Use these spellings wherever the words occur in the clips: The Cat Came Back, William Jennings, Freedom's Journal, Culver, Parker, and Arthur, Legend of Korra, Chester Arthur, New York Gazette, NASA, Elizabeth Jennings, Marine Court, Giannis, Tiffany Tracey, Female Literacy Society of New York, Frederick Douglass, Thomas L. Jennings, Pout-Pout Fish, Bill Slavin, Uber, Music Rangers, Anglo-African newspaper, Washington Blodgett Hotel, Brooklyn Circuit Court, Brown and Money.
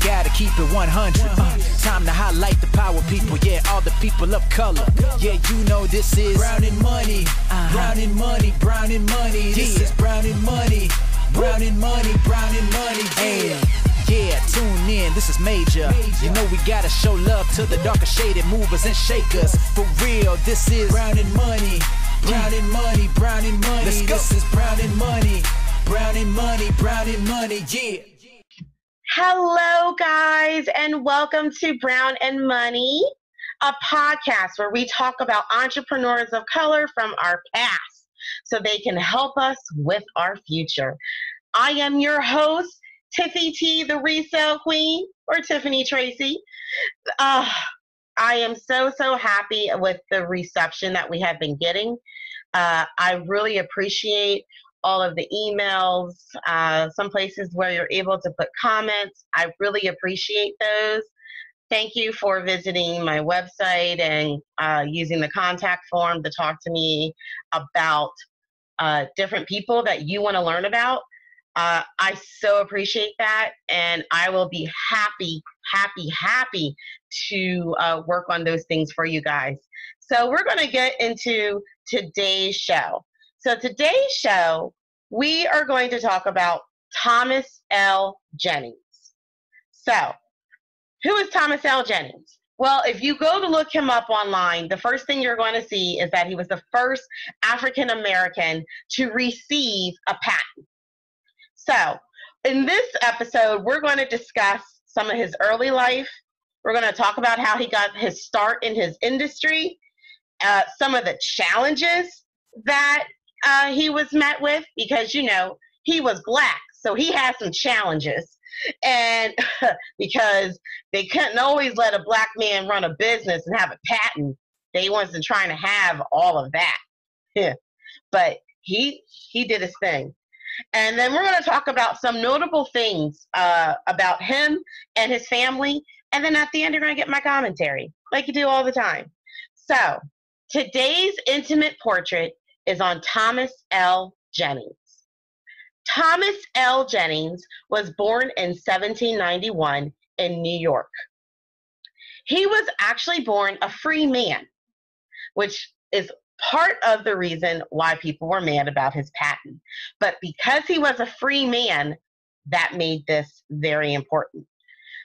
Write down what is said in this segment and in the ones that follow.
yeah, gotta keep it 100. Time to highlight the power people, yeah, all the people of color. Yeah, you know this is Brown and Money, Brown and Money, Brown and Money. This is Brown and Money, Brown and Money, Brown and Money, yeah. Yeah, tune in, this is major. You know we gotta show love to the darker shaded movers and shakers. For real, this is Brown and Money, Brown and Money, Brown and Money. Let's go. This is Brown and Money, Brown and Money, Brown and Money, yeah. Hello, guys, and welcome to Brown and Money, a podcast where we talk about entrepreneurs of color from our past so they can help us with our future. I am your host, Tiffy T, the Resale Queen, or Tiffany Tracey. I am so happy with the reception that we have been getting. I really appreciate all of the emails, some places where you're able to put comments. I really appreciate those. Thank you for visiting my website and using the contact form to talk to me about different people that you want to learn about. I so appreciate that, and I will be happy to work on those things for you guys. So we're going to get into today's show. So today's show, we are going to talk about Thomas L. Jennings. So who is Thomas L. Jennings? Well, if you go to look him up online, the first thing you're going to see is that he was the first African American to receive a patent. So in this episode, we're going to discuss some of his early life. We're going to talk about how he got his start in his industry, some of the challenges that he was met with, because, you know, he was Black, so he had some challenges. And because they couldn't always let a Black man run a business and have a patent, they wasn't trying to have all of that. Yeah. But he did his thing. And then we're going to talk about some notable things about him and his family. And then at the end, you're going to get my commentary, like you do all the time. So today's intimate portrait is on Thomas L. Jennings. Thomas L. Jennings was born in 1791 in New York. He was actually born a free man, which is part of the reason why people were mad about his patent. But because he was a free man, that made this very important.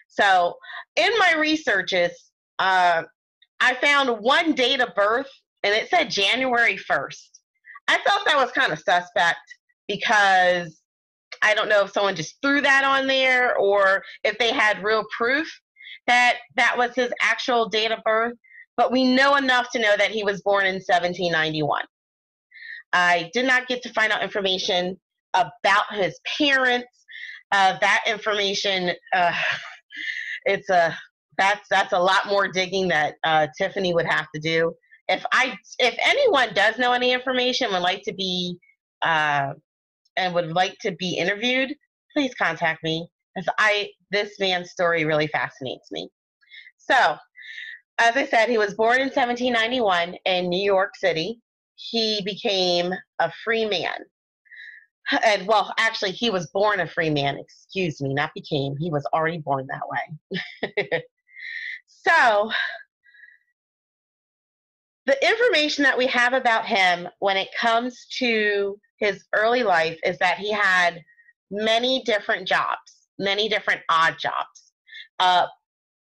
So in my researches, I found one date of birth, and it said January 1st. I thought that was kind of suspect, because I don't know if someone just threw that on there or if they had real proof that that was his actual date of birth. But we know enough to know that he was born in 1791. I did not get to find out information about his parents. That information, that's a lot more digging that Tiffany would have to do. If anyone does know any information, would like to be interviewed, please contact me, because this man's story really fascinates me. So, as I said, he was born in 1791 in New York City. He became a free man. And, well, actually, he was born a free man. Excuse me, not became. He was already born that way. So, the information that we have about him when it comes to his early life is that he had many different jobs, many different odd jobs.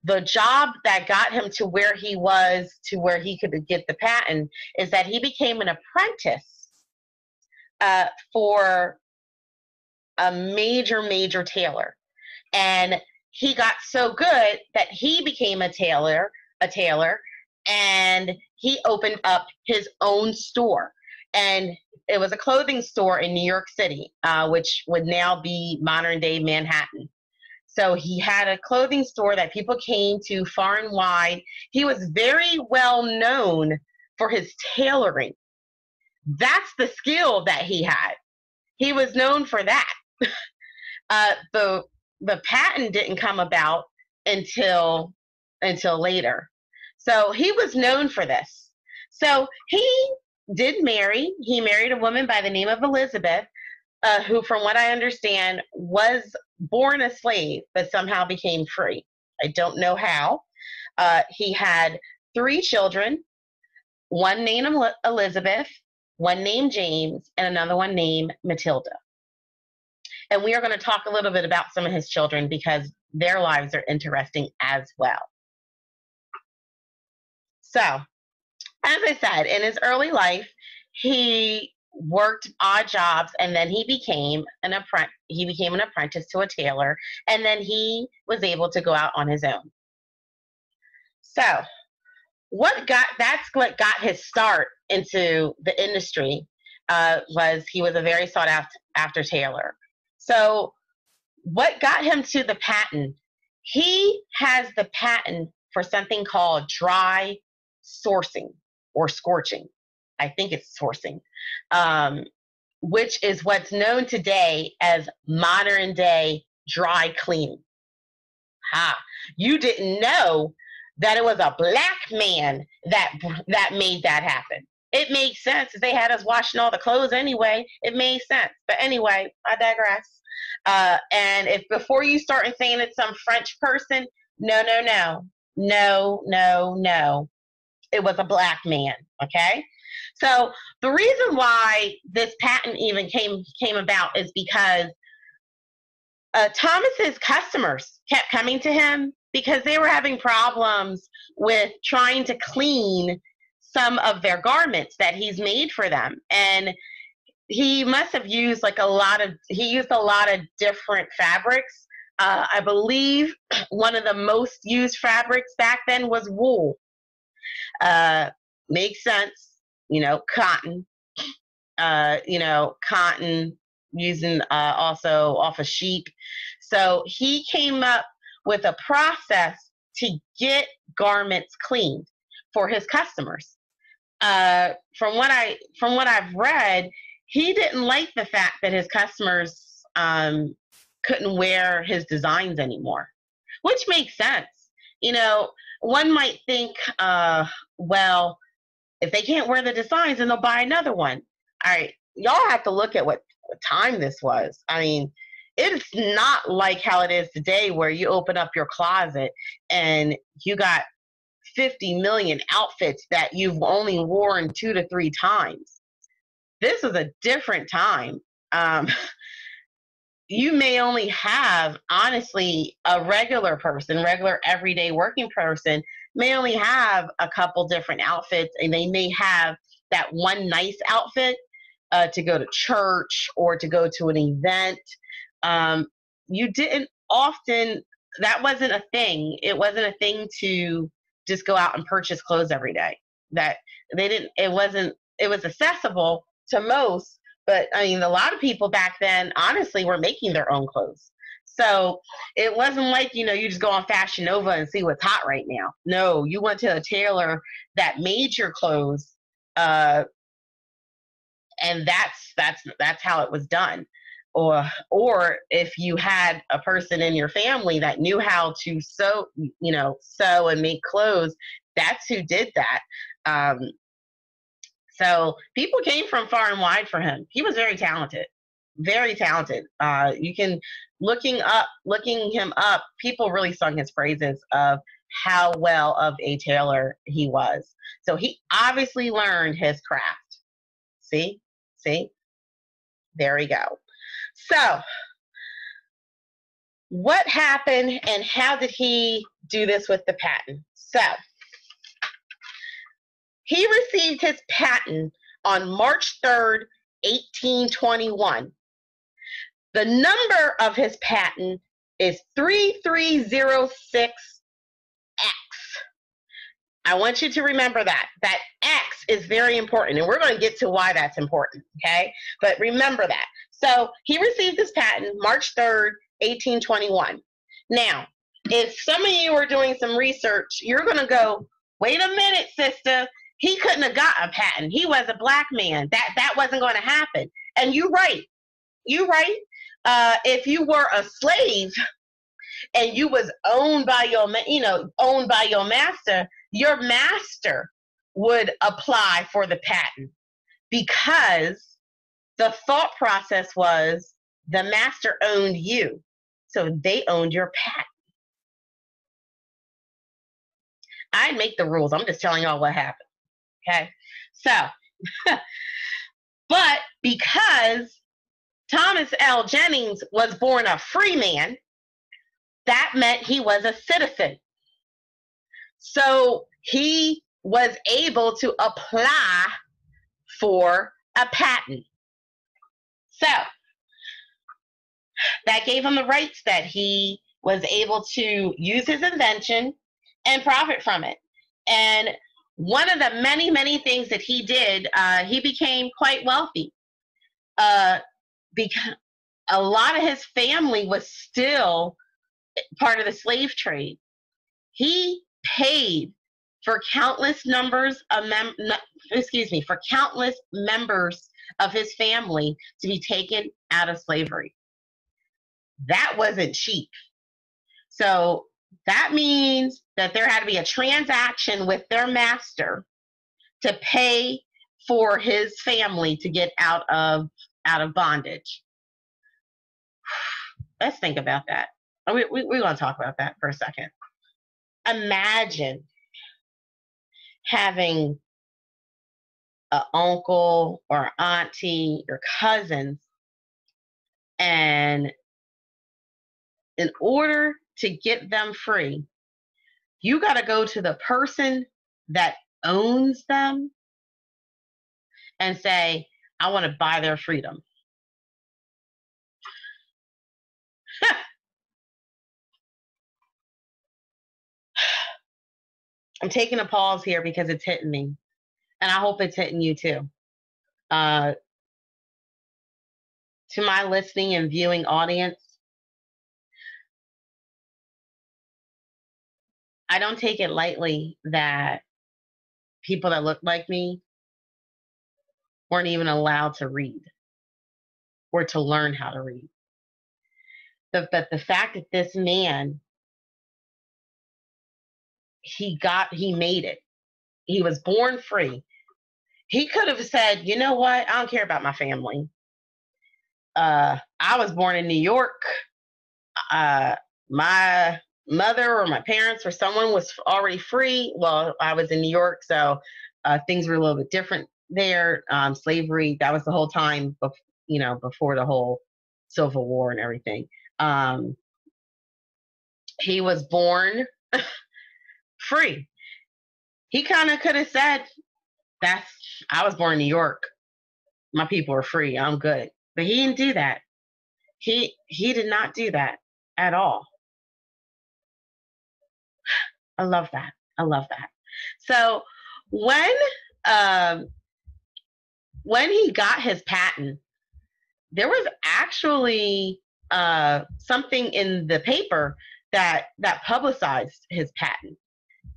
The job that got him to where he was, to where he could get the patent, is that he became an apprentice for a major tailor. And he got so good that he became a tailor, and he opened up his own store, and it was a clothing store in New York City, which would now be modern day Manhattan. So he had a clothing store that people came to far and wide. He was very well known for his tailoring. That's the skill that he had. He was known for that. The patent didn't come about until later. So he was known for this. So he married a woman by the name of Elizabeth, who, from what I understand, was born a slave, but somehow became free. I don't know how. He had 3 children, one named Elizabeth, one named James, and another one named Matilda. And we are going to talk a little bit about some of his children because their lives are interesting as well. So, as I said, in his early life, he worked odd jobs, and then he became an apprentice to a tailor, and then he was able to go out on his own. So, that's what got his start into the industry was he was a very sought after tailor. So what got him to the patent? He has the patent for something called dry sourcing or scorching. I think it's sourcing, which is what's known today as modern day dry cleaning. Ha! You didn't know that it was a black man that made that happen. It makes sense. They had us washing all the clothes anyway. It made sense. But anyway, I digress. And if before you start saying it's some French person, no. It was a black man, okay? So the reason why this patent even came about is because Thomas's customers kept coming to him because they were having problems with trying to clean some of their garments that he's made for them. And he must have used a lot of different fabrics. I believe one of the most used fabrics back then was wool. Makes sense. You know, cotton, using also off of sheep. So he came up with a process to get garments cleaned for his customers. From what I've read, he didn't like the fact that his customers couldn't wear his designs anymore, which makes sense. You know, one might think, well, if they can't wear the designs, then they'll buy another one. All right, y'all have to look at what time this was. I mean, it's not like how it is today where you open up your closet and you got 50 million outfits that you've only worn 2 to 3 times. This was a different time. You may only have, honestly, a regular everyday working person may only have a couple different outfits, and they may have that one nice outfit to go to church or to go to an event. That wasn't a thing. It wasn't a thing to just go out and purchase clothes every day. It was accessible to most, but I mean, a lot of people back then, honestly, were making their own clothes. So it wasn't like, you know, you just go on Fashion Nova and see what's hot right now. No, you went to a tailor that made your clothes, and that's how it was done. Or if you had a person in your family that knew how to sew and make clothes, that's who did that. So people came from far and wide for him. He was very talented. Very talented. Looking him up, people really sung his praises of how well of a tailor he was. So he obviously learned his craft. See? There we go. So what happened and how did he do this with the patent? So he received his patent on March 3rd, 1821. The number of his patent is 3306X. I want you to remember that. That X is very important, and we're going to get to why that's important, okay? But remember that. So he received his patent March 3rd, 1821. Now, if some of you are doing some research, you're going to go, wait a minute, sister. He couldn't have got a patent. He was a black man. That wasn't going to happen. And you're right. If you were a slave and you was owned by your master, your master would apply for the patent because the thought process was the master owned you, so they owned your patent. I'd make the rules. I'm just telling y'all what happened. Okay. So, but because Thomas L. Jennings was born a free man, that meant he was a citizen. So he was able to apply for a patent. So that gave him the rights that he was able to use his invention and profit from it. And one of the many, many things that he did, he became quite wealthy. Because a lot of his family was still part of the slave trade. He paid for countless numbers of countless members of his family to be taken out of slavery. That wasn't cheap. So that means that there had to be a transaction with their master to pay for his family to get out of bondage. Let's think about that. We're going to talk about that for a second. Imagine having an uncle or auntie or cousins, and in order to get them free, you got to go to the person that owns them and say, I want to buy their freedom. I'm taking a pause here because it's hitting me, and I hope it's hitting you too. To my listening and viewing audience, I don't take it lightly that people that look like me weren't even allowed to read or to learn how to read. But the fact that this man, he made it. He was born free. He could have said, you know what? I don't care about my family. I was born in New York. My mother or my parents or someone was already free. Well, I was in New York, so things were a little bit different there. Slavery, that was the whole time, before the whole Civil War and everything. He was born free. He kind of could have said, I was born in New York. My people are free. I'm good. But he didn't do that. He did not do that at all. I love that. I love that. So when he got his patent, there was actually something in the paper that publicized his patent.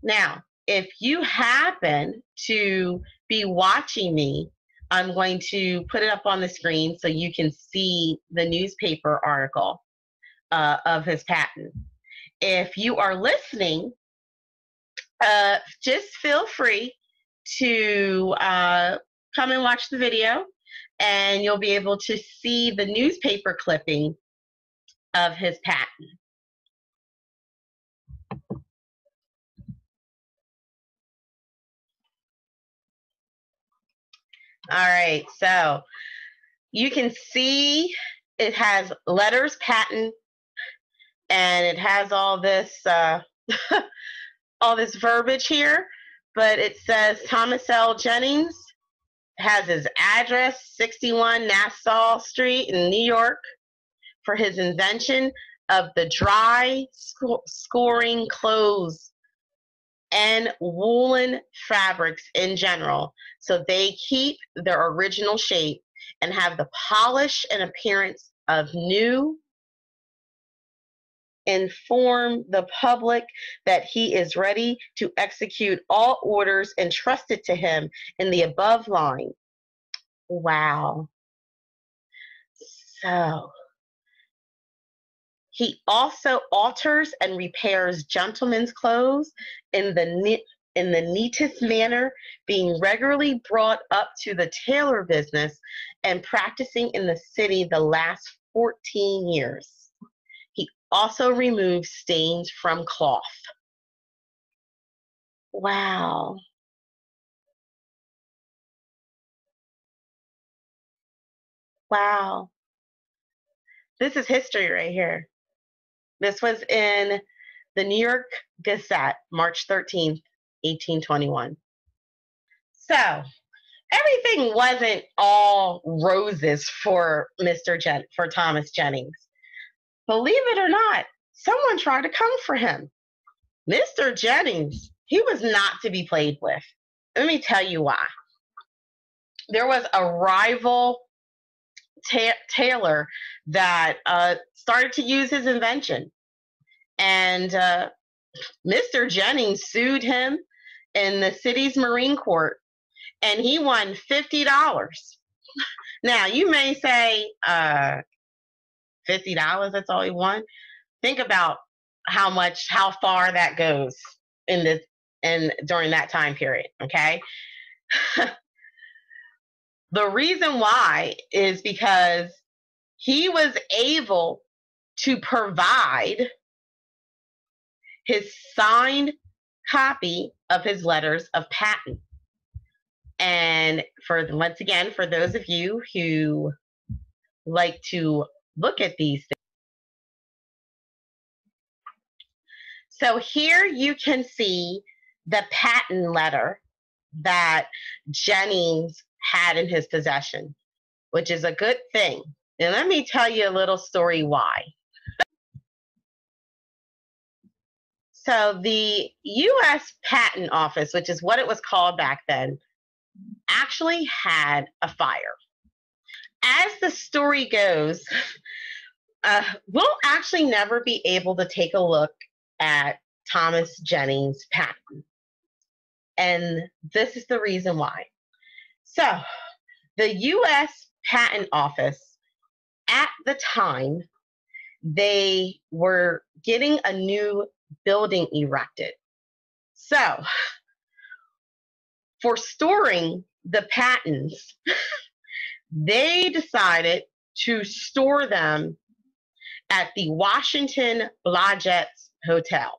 Now, if you happen to be watching me, I'm going to put it up on the screen so you can see the newspaper article of his patent. If you are listening, just feel free to come and watch the video, and you'll be able to see the newspaper clipping of his patent. All right, so you can see it has letters patent, and it has all this all this verbiage here, but it says Thomas L. Jennings has his address, 61 Nassau Street in New York, for his invention of the dry scoring clothes and woolen fabrics in general, so they keep their original shape and have the polish and appearance of new, inform the public that he is ready to execute all orders entrusted to him in the above line. Wow. So he also alters and repairs gentlemen's clothes in the in the neatest manner, being regularly brought up to the tailor business and practicing in the city the last 14 years. He also removed stains from cloth. Wow. Wow. This is history right here. This was in the New York Gazette, March 13th, 1821. So everything wasn't all roses for Thomas Jennings. Believe it or not, someone tried to come for him. Mr. Jennings, he was not to be played with. Let me tell you why. There was a rival tailor that started to use his invention. And Mr. Jennings sued him in the city's Marine Court, and he won $50. Now, you may say, $50, that's all he won? Think about how far that goes during that time period, okay? The reason why is because he was able to provide his signed copy of his letters of patent. And once again, for those of you who like to look at these things. So here you can see the patent letter that Jennings had in his possession, which is a good thing. And let me tell you a little story why. So the U.S. Patent Office, which is what it was called back then, actually had a fire. As the story goes, we'll actually never be able to take a look at Thomas Jennings' patent. And this is the reason why. So the U.S. Patent Office, at the time, they were getting a new building erected. So for storing the patents, they decided to store them at the Washington Blodgett Hotel.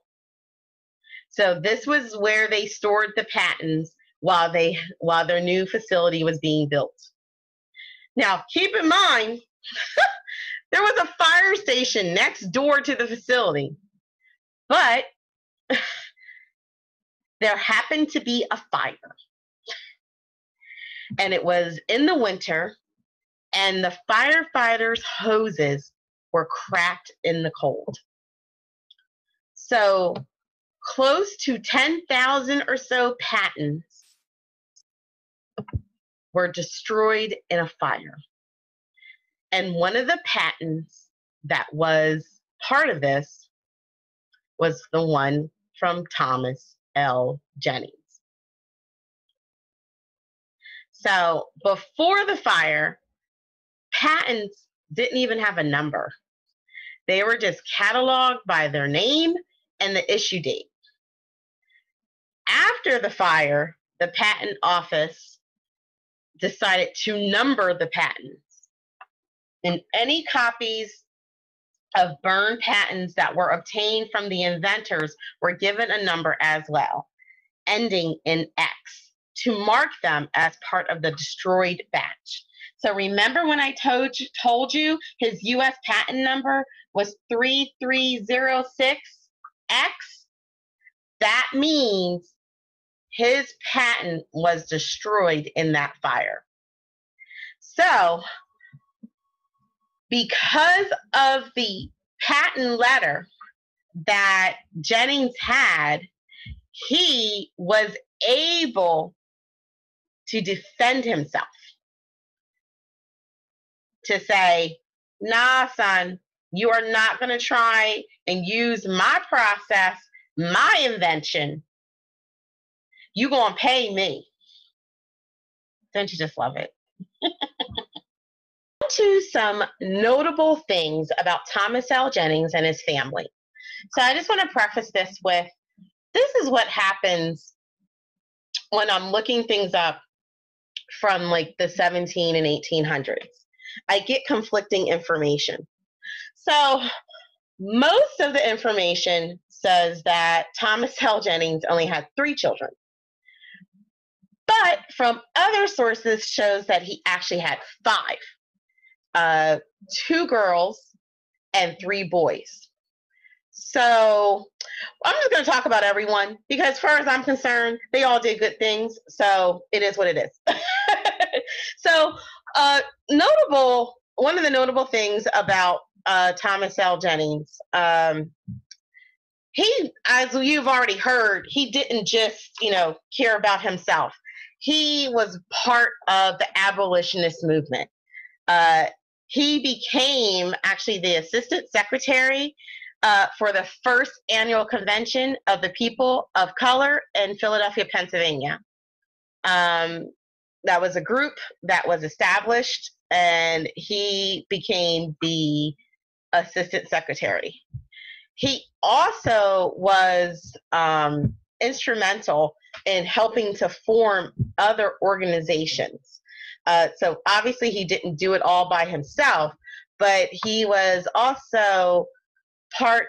So this was where they stored the patents while their new facility was being built. Now, keep in mind, there was a fire station next door to the facility. But there happened to be a fire, and it was in the winter, and the firefighters' hoses were cracked in the cold. So close to 10,000 or so patents were destroyed in a fire. And one of the patents that was part of this was the one from Thomas L. Jennings. So before the fire, patents didn't even have a number. They were just cataloged by their name and the issue date. After the fire, the patent office decided to number the patents. And any copies of burned patents that were obtained from the inventors were given a number as well, ending in X, to mark them as part of the destroyed batch. So remember when I told you his U.S. patent number was 3306X? That means his patent was destroyed in that fire. So because of the patent letter that Jennings had, he was able to defend himself, to say, nah, son, you are not going to try and use my process, my invention. You're going to pay me. Don't you just love it? To some notable things about Thomas L. Jennings and his family. So I just want to preface this with, this is what happens when I'm looking things up from like the 17 and 1800s, I get conflicting information. So most of the information says that Thomas L. Jennings only had 3 children, but from other sources shows that he actually had 5, 2 girls and 3 boys. So I'm just going to talk about everyone because as far as I'm concerned, they all did good things. So it is what it is. So one of the notable things about Thomas L. Jennings, he, as you've already heard, he didn't just, care about himself. He was part of the abolitionist movement. He became actually the assistant secretary for the first annual convention of the people of color in Philadelphia, Pennsylvania. That was a group that was established, and he became the assistant secretary. He also was instrumental in helping to form other organizations. So obviously he didn't do it all by himself, but he was also part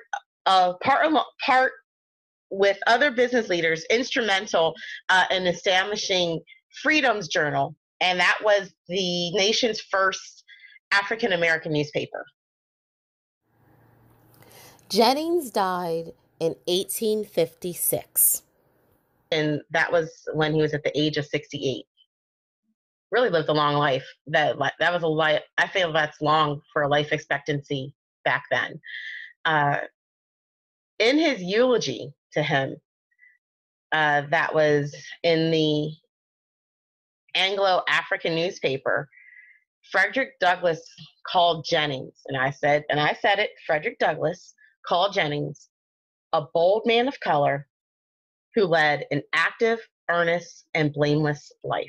with other business leaders, instrumental in establishing Freedom's Journal, and that was the nation's first African-American newspaper. Jennings died in 1856. And that was when he was at the age of 68. Really lived a long life. That was a life, I feel that's long for a life expectancy back then. In his eulogy to him, that was in the Anglo-African newspaper, Frederick Douglass called Jennings, and I said it, Frederick Douglass called Jennings a bold man of color who led an active, earnest, and blameless life.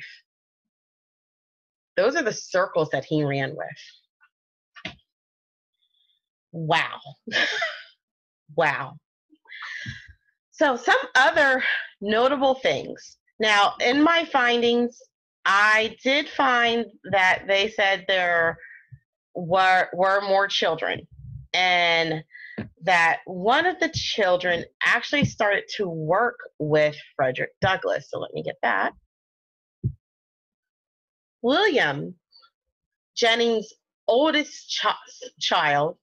Those are the circles that he ran with. Wow. Wow. So some other notable things. Now, in my findings, I did find that they said there were more children, and that one of the children actually started to work with Frederick Douglass. So let me get that. William Jennings' oldest child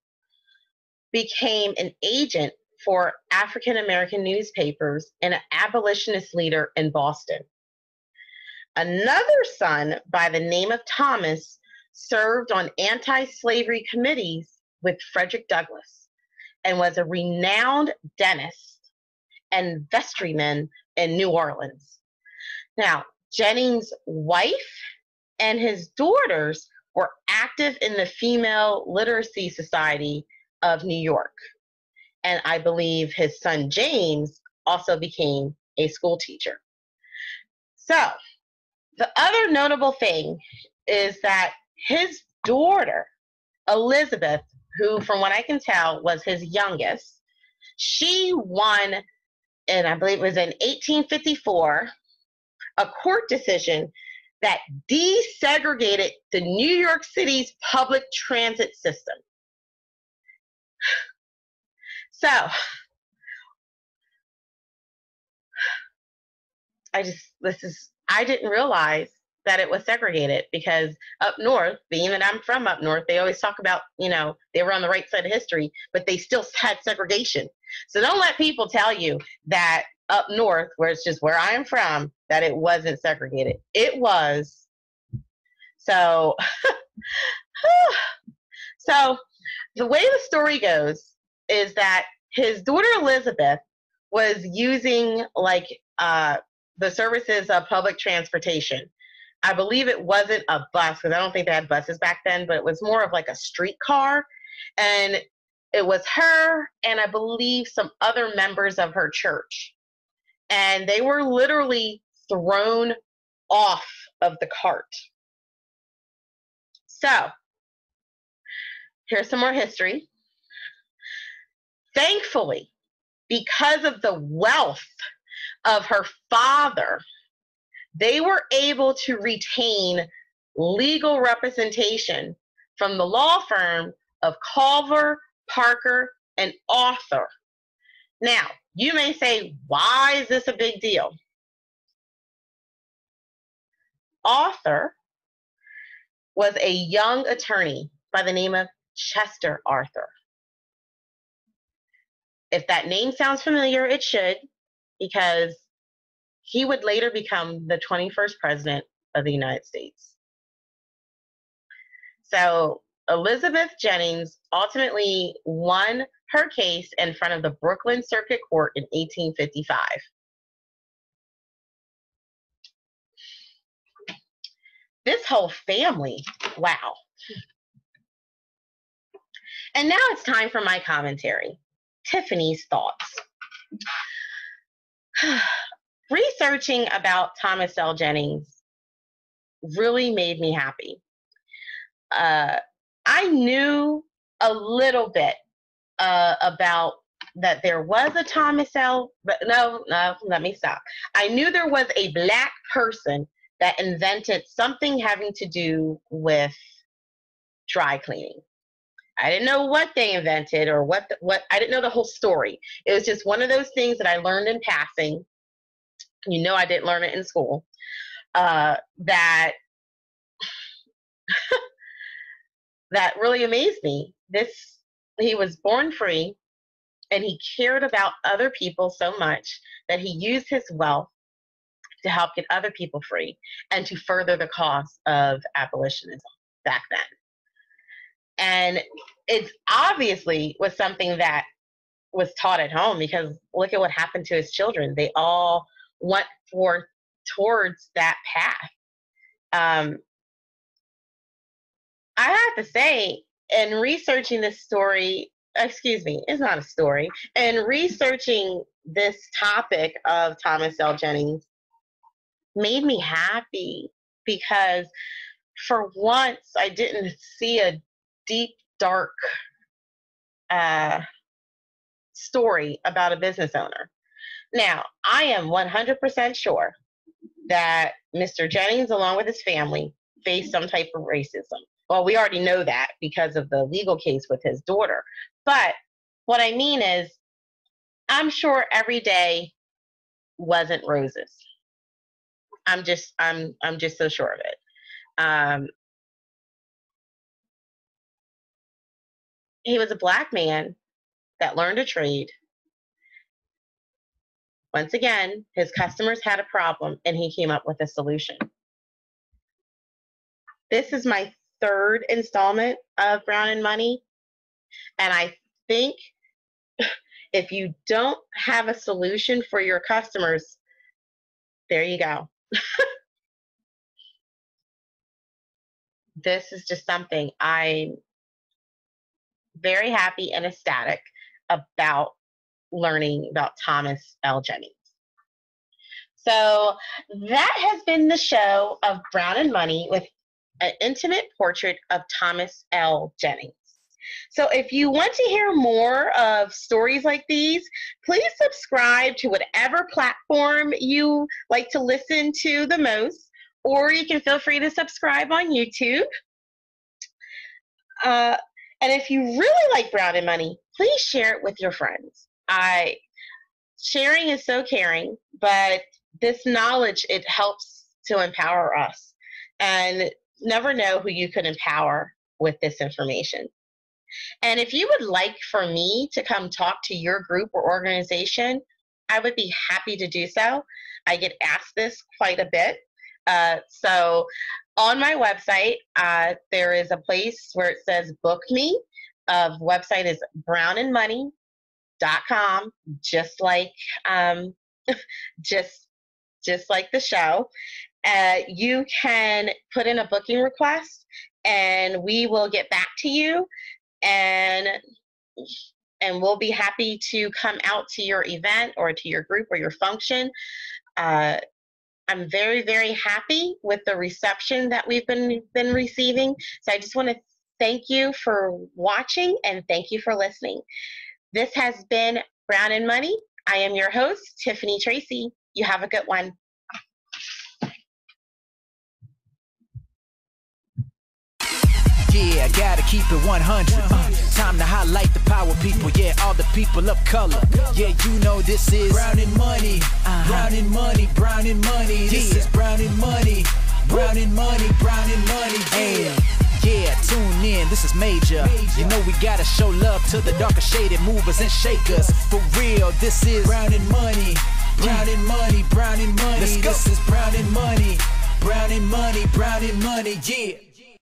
became an agent for African-American newspapers and an abolitionist leader in Boston. Another son by the name of Thomas served on anti-slavery committees with Frederick Douglass and was a renowned dentist and vestryman in New Orleans. Now, Jennings' wife and his daughters were active in the Female Literacy Society of New York. And I believe his son James also became a school teacher. So the other notable thing is that his daughter, Elizabeth, who from what I can tell was his youngest, she won, and I believe it was in 1854, a court decision that desegregated the New York City's public transit system. So I didn't realize that it was segregated, because up north, being that I'm from up north, they always talk about, they were on the right side of history, but they still had segregation. So don't let people tell you that up north, where it's just where I am from, that it wasn't segregated. It was. So, so the way the story goes is that his daughter Elizabeth was using the services of public transportation. I believe it wasn't a bus, because I don't think they had buses back then, but it was more of like a streetcar. And it was her and I believe some other members of her church. And they were literally thrown off of the cart. So here's some more history. Thankfully, because of the wealth of her father, they were able to retain legal representation from the law firm of Culver, Parker, and Arthur. Now, you may say, why is this a big deal? Arthur was a young attorney by the name of Chester Arthur. If that name sounds familiar, it should, because he would later become the 21st president of the United States. So Elizabeth Jennings ultimately won her case in front of the Brooklyn Circuit Court in 1855. This whole family, wow. And now it's time for my commentary, Tiffany's thoughts. Researching about Thomas L. Jennings really made me happy. I knew a little bit about that there was a Thomas L., but no, let me stop. I knew there was a Black person that invented something having to do with dry cleaning. I didn't know what they invented or what I didn't know the whole story. It was just one of those things that I learned in passing. You know, I didn't learn it in school. That really amazed me. He was born free, and he cared about other people so much that he used his wealth to help get other people free and to further the cause of abolitionism back then. And it obviously was something that was taught at home, because look at what happened to his children. They all went forth towards that path. I have to say, in researching this story, excuse me, it's not a story, in researching this topic of Thomas L. Jennings made me happy, because for once I didn't see a deep, dark story about a business owner. Now, I am 100% sure that Mr. Jennings, along with his family, faced some type of racism. Well, we already know that because of the legal case with his daughter. But what I mean is, I'm sure every day wasn't roses. I'm just so sure of it. He was a Black man that learned a trade. Once again, his customers had a problem, and he came up with a solution. This is my third installment of Brown and Money, and I think if you don't have a solution for your customers, there you go. This is just something I'm very happy and ecstatic about learning about Thomas L. Jennings. So that has been the show of Brown and Money with an intimate portrait of Thomas L. Jennings. So if you want to hear more of stories like these, please subscribe to whatever platform you like to listen to the most, or you can feel free to subscribe on YouTube. And if you really like Brown and Money, please share it with your friends. Sharing is so caring, but this knowledge, it helps to empower us. And never know who you could empower with this information. And if you would like for me to come talk to your group or organization, I would be happy to do so. I get asked this quite a bit. So on my website, there is a place where it says book me. Website is brownandmoney.com, just like the show. You can put in a booking request, and we will get back to you, and we'll be happy to come out to your event or to your group or your function. I'm very, very happy with the reception that we've been receiving. So I just want to thank you for watching, and thank you for listening. This has been Brown and Money. I am your host, Tiffany Tracey. You have a good one. Yeah, gotta keep it 100. Time to highlight the power people. Yeah, all the people of color. Yeah, you know this is Brown and Money. Brown and Money, Brown and Money. This is Brown and Money. Brown and Money, Brown and Money. Yeah. Yeah, tune in, this is major. You know we gotta show love to the darker shaded movers and shakers. For real, this is Brown and Money. Brown and Money, Brown and Money. This is Brown and Money. Brown and Money, Brown and Money, yeah.